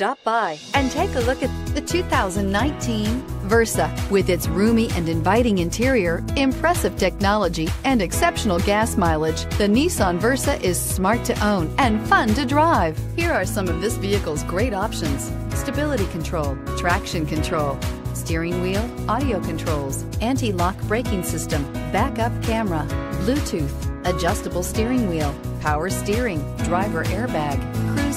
Stop by and take a look at the 2019 Versa. With its roomy and inviting interior, impressive technology, and exceptional gas mileage, the Nissan Versa is smart to own and fun to drive. Here are some of this vehicle's great options: stability control, traction control, steering wheel audio controls, anti-lock braking system, backup camera, Bluetooth, adjustable steering wheel, power steering, driver airbag, cruise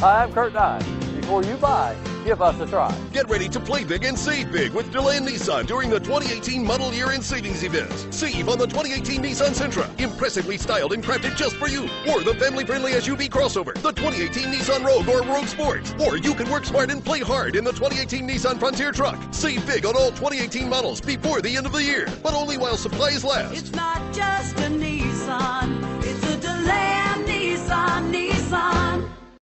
Hi, I'm Kurt Dyne. Before you buy, give us a try. Get ready to play big and save big with Deland Nissan during the 2018 model year-end savings event. Save on the 2018 Nissan Sentra, impressively styled and crafted just for you. Or the family-friendly SUV crossover, the 2018 Nissan Rogue or Rogue Sports. Or you can work smart and play hard in the 2018 Nissan Frontier truck. Save big on all 2018 models before the end of the year, but only while supplies last. It's not just a Nissan, it's a Deland Nissan.